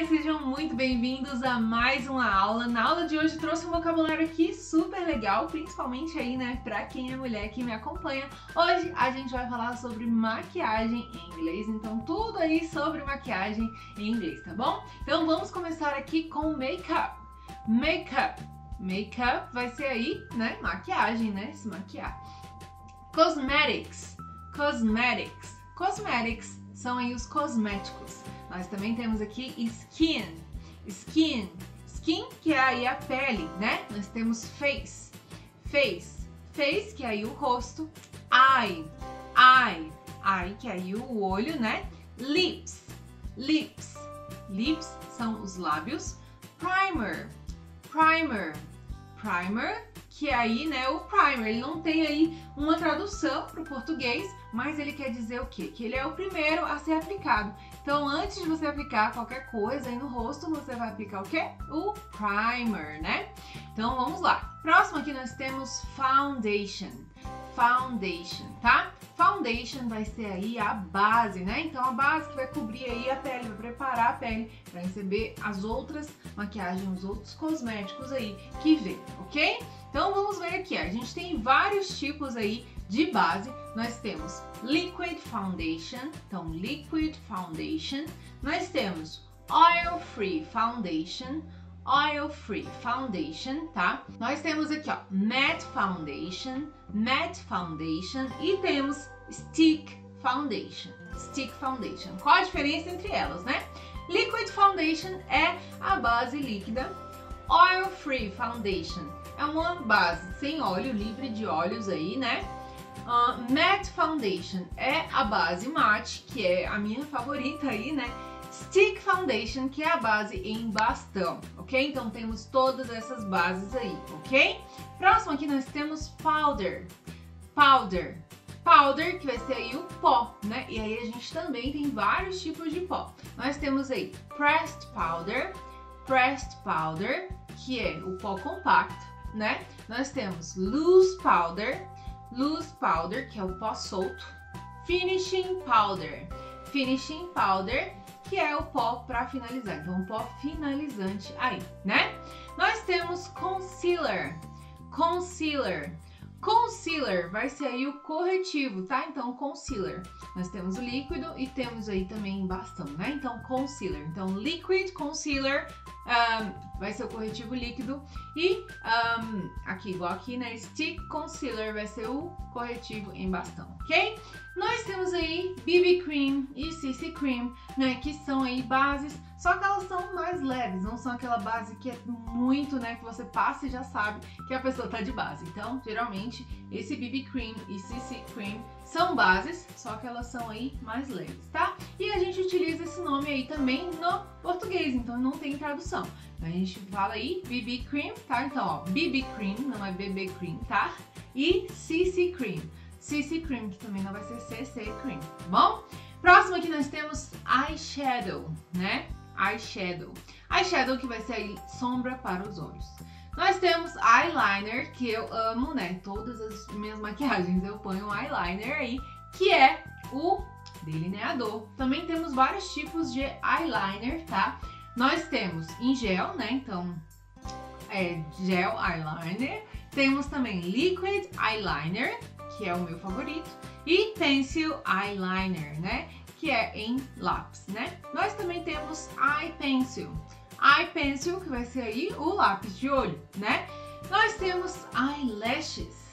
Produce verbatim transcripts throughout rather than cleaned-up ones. aí, sejam muito bem-vindos a mais uma aula. Na aula de hoje trouxe um vocabulário aqui super legal, principalmente aí, né, pra quem é mulher que me acompanha. Hoje a gente vai falar sobre maquiagem em inglês, então tudo aí sobre maquiagem em inglês, tá bom? Então vamos começar aqui com make-up. Make-up. Make-up vai ser aí, né, maquiagem, né, se maquiar. Cosmetics. Cosmetics. Cosmetics são aí os cosméticos. Nós também temos aqui skin, skin, skin que é aí a pele, né? Nós temos face, face, face que é aí o rosto, eye, eye, eye que é aí o olho, né? Lips, lips, lips são os lábios. Primer, primer, primer que é aí, né? O primer, ele não tem aí uma tradução para o português, mas ele quer dizer o quê? Que ele é o primeiro a ser aplicado. Então, antes de você aplicar qualquer coisa aí no rosto, você vai aplicar o quê? O primer, né? Então, vamos lá. Próximo aqui nós temos foundation. Foundation, tá? Foundation vai ser aí a base, né? Então, a base que vai cobrir aí a pele, vai preparar a pele para receber as outras maquiagens, os outros cosméticos aí que vem, ok? Então, vamos ver aqui. A gente tem vários tipos aí de base. Nós temos liquid foundation, então liquid foundation. Nós temos oil free foundation, oil free foundation, tá? Nós temos aqui, ó, matte foundation, matte foundation e temos stick foundation, stick foundation. Qual a diferença entre elas, né? Liquid foundation é a base líquida, oil free foundation é uma base sem óleo, livre de óleos aí, né? Uh, matte foundation é a base matte, que é a minha favorita aí, né? Stick foundation, que é a base em bastão, ok? Então temos todas essas bases aí, ok? Próximo aqui nós temos powder, powder, powder que vai ser aí o pó, né? E aí a gente também tem vários tipos de pó. Nós temos aí pressed powder, pressed powder, que é o pó compacto, né? Nós temos loose powder, loose powder, que é o pó solto, finishing powder, finishing powder, que é o pó para finalizar, então um pó finalizante aí, né? Nós temos concealer, concealer, concealer vai ser aí o corretivo, tá? Então concealer, nós temos o líquido e temos aí também bastão, né? Então concealer, então liquid concealer, Um, vai ser o corretivo líquido e um, aqui igual aqui, né, stick concealer vai ser o corretivo em bastão, ok? Nós temos aí B B cream e C C cream, né, que são aí bases, só que elas são mais leves, não são aquela base que é muito, né, que você passa e já sabe que a pessoa tá de base. Então, geralmente, esse B B cream e C C cream são bases, só que elas são aí mais leves, tá? E a gente utiliza esse nome aí também no português, então não tem tradução. A gente fala aí B B cream, tá? Então, ó, B B cream, não é B B cream, tá? E C C cream. C C cream, que também não vai ser C C cream, tá bom? Próximo aqui nós temos eyeshadow, né? Eyeshadow. Eyeshadow que vai ser aí sombra para os olhos. Nós temos eyeliner, que eu amo, né? Todas as minhas maquiagens eu ponho um eyeliner aí, que é o delineador. Também temos vários tipos de eyeliner, tá? Nós temos em gel, né? Então, é gel eyeliner. Temos também liquid eyeliner, que é o meu favorito. E pencil eyeliner, né? Que é em lápis, né? Nós também temos eye pencil. Eye pencil, que vai ser aí o lápis de olho, né? Nós temos eyelashes,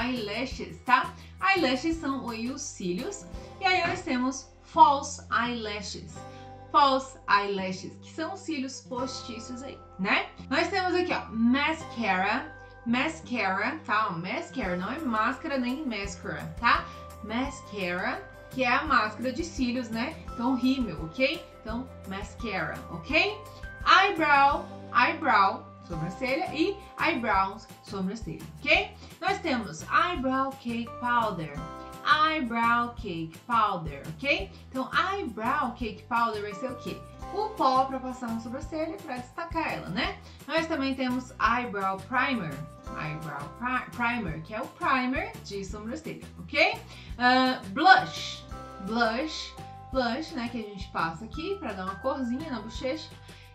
eyelashes, tá? Eyelashes são aí os cílios. E aí nós temos false eyelashes, false eyelashes, que são os cílios postiços aí, né? Nós temos aqui, ó, mascara, mascara, tá? Mascara, não é máscara nem mascara, tá? Mascara, que é a máscara de cílios, né? Então, rímel, ok? Então, mascara, ok? Eyebrow, eyebrow, sobrancelha, e eyebrows, sobrancelha, ok? Nós temos eyebrow cake powder, eyebrow cake powder, ok? Então, eyebrow cake powder vai ser o quê? O pó para passar na sobrancelha, para destacar ela, né? Nós também temos eyebrow primer, eyebrow pri primer, que é o primer de sobrancelha, ok? Uh, blush, blush, blush, né, que a gente passa aqui para dar uma corzinha na bochecha.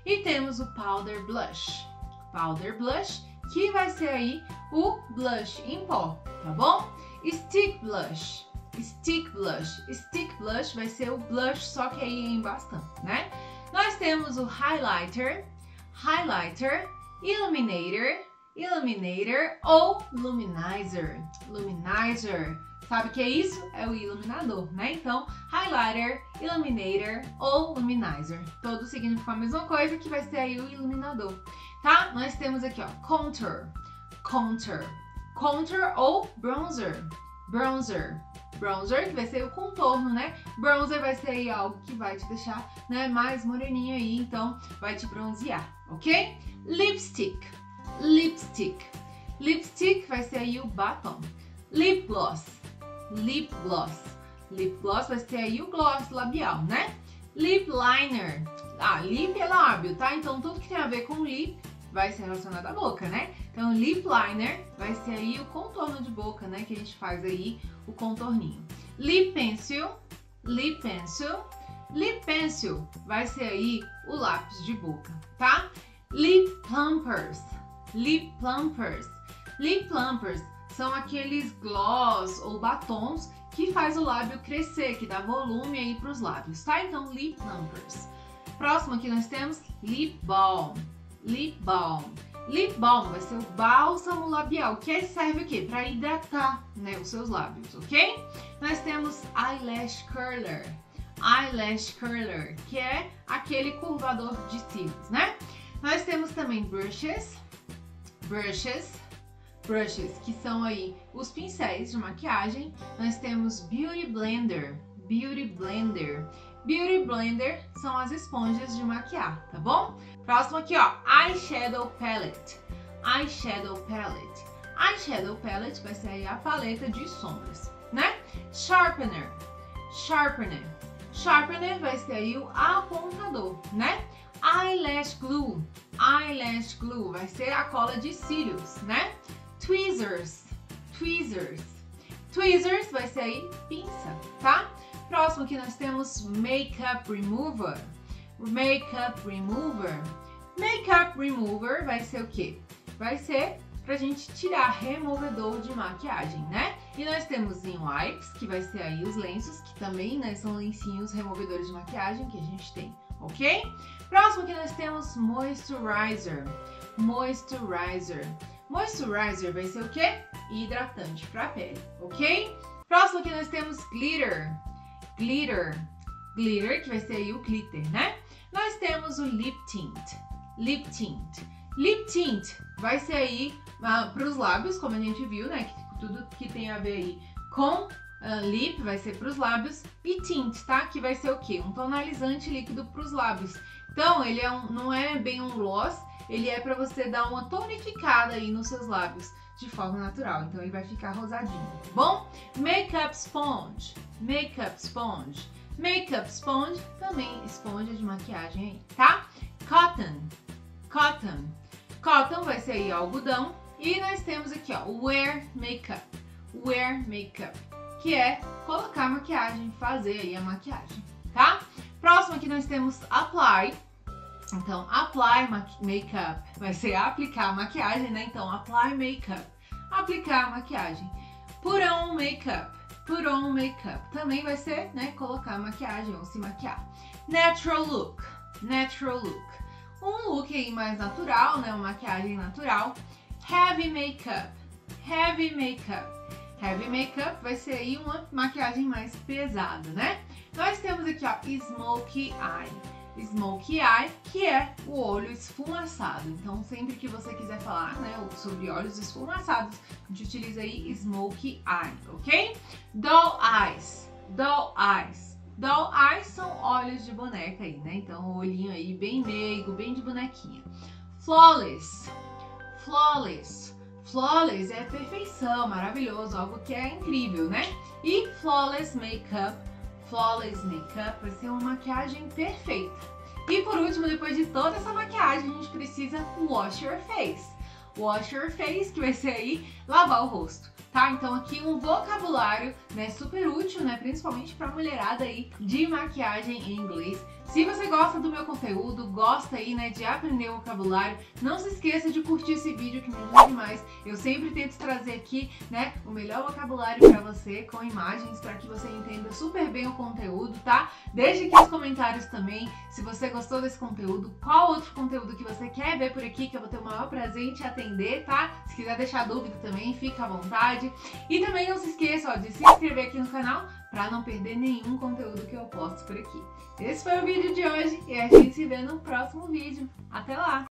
E temos o powder blush. Powder blush, que vai ser aí o blush em pó, tá bom? Stick blush. Stick blush. Stick blush vai ser o blush, só que aí em bastão, né? Nós temos o highlighter, highlighter, illuminator, illuminator ou luminizer. Luminizer. Sabe o que é isso? É o iluminador, né? Então, highlighter, illuminator ou luminizer. Todos significam a mesma coisa, que vai ser aí o iluminador, tá? Nós temos aqui, ó, contour, contour, contour ou bronzer, bronzer. Bronzer, que vai ser o contorno, né? Bronzer vai ser aí algo que vai te deixar, né, mais moreninho aí, então vai te bronzear, ok? Lipstick, lipstick. Lipstick vai ser aí o batom. Lip gloss, lip gloss. Lip gloss vai ser aí o gloss labial, né? Lip liner. Ah, lip é lábio, tá? Então tudo que tem a ver com lip vai ser relacionado à boca, né? Então lip liner vai ser aí o contorno de boca, né? Que a gente faz aí o contorninho. Lip pencil, lip pencil. Lip pencil vai ser aí o lápis de boca, tá? Lip plumpers, lip plumpers. Lip plumpers são aqueles gloss ou batons que faz o lábio crescer, que dá volume aí para os lábios, tá? Então lip plumpers. Próximo aqui nós temos lip balm, lip balm. Lip balm vai ser o bálsamo labial, que serve o quê? Para hidratar, né, os seus lábios, ok? Nós temos eyelash curler, eyelash curler, que é aquele curvador de cílios, né? Nós temos também brushes, brushes. Brushes, que são aí os pincéis de maquiagem. Nós temos Beauty Blender, Beauty Blender. Beauty Blender são as esponjas de maquiar, tá bom? Próximo aqui, ó, Eyeshadow Palette, Eyeshadow Palette. Eyeshadow Palette vai ser aí a paleta de sombras, né? Sharpener, Sharpener. Sharpener vai ser aí o apontador, né? Eyelash Glue, Eyelash Glue vai ser a cola de cílios, né? Tweezers, tweezers, tweezers vai ser aí pinça, tá? Próximo que nós temos makeup remover, makeup remover, makeup remover vai ser o quê? Vai ser pra gente tirar removedor de maquiagem, né? E nós temos em wipes, que vai ser aí os lenços, que também, né, são lencinhos removedores de maquiagem que a gente tem, ok? Próximo que nós temos moisturizer, moisturizer. Moisturizer vai ser o quê? Hidratante para a pele, ok? Próximo aqui nós temos glitter, glitter, glitter, que vai ser aí o glitter, né? Nós temos o lip tint, lip tint. Lip tint vai ser aí uh, para os lábios, como a gente viu, né? Que tudo que tem a ver aí com uh, lip vai ser para os lábios. E tint, tá? Que vai ser o quê? Um tonalizante líquido para os lábios. Então ele é um, não é bem um gloss. Ele é para você dar uma tonificada aí nos seus lábios de forma natural. Então ele vai ficar rosadinho, tá bom? Makeup sponge, makeup sponge. Makeup sponge, também esponja de maquiagem aí, tá? Cotton, cotton. Cotton vai ser aí algodão. E nós temos aqui, ó, wear makeup, wear makeup, que é colocar maquiagem, fazer aí a maquiagem, tá? Próximo aqui nós temos apply. Então, apply makeup vai ser aplicar a maquiagem, né? Então, apply makeup, aplicar a maquiagem. Put on makeup, put on makeup. Também vai ser, né, colocar a maquiagem ou se maquiar. Natural look, natural look. Um look aí mais natural, né? Uma maquiagem natural. Heavy makeup, heavy makeup. Heavy makeup vai ser aí uma maquiagem mais pesada, né? Nós temos aqui, ó, smoky eye. Smoky eye, que é o olho esfumaçado. Então, sempre que você quiser falar, né, sobre olhos esfumaçados, a gente utiliza aí smoky eye, ok? Doll eyes, doll eyes. Doll eyes são olhos de boneca aí, né? Então, o olhinho aí bem meigo, bem de bonequinha. Flawless, flawless. Flawless é perfeição, maravilhoso, algo que é incrível, né? E flawless makeup. Flawless Makeup vai ser uma maquiagem perfeita. E por último, depois de toda essa maquiagem, a gente precisa wash your face. wash your face, que vai ser aí lavar o rosto, tá? Então aqui um vocabulário, né, super útil, né, principalmente pra mulherada aí de maquiagem em inglês. Se você gosta do meu conteúdo, gosta aí, né, de aprender o vocabulário, não se esqueça de curtir esse vídeo que me ajuda demais. Eu sempre tento trazer aqui, né, o melhor vocabulário pra você, com imagens, pra que você entenda super bem o conteúdo, tá? Deixe aqui os comentários também, se você gostou desse conteúdo, qual outro conteúdo que você quer ver por aqui, que eu vou ter o maior prazer em te atender, tá? Se quiser deixar dúvida também, fica à vontade. E também não se esqueça, ó, de se inscrever aqui no canal, pra não perder nenhum conteúdo que eu posto por aqui. Esse foi o vídeo de hoje e a gente se vê no próximo vídeo. Até lá!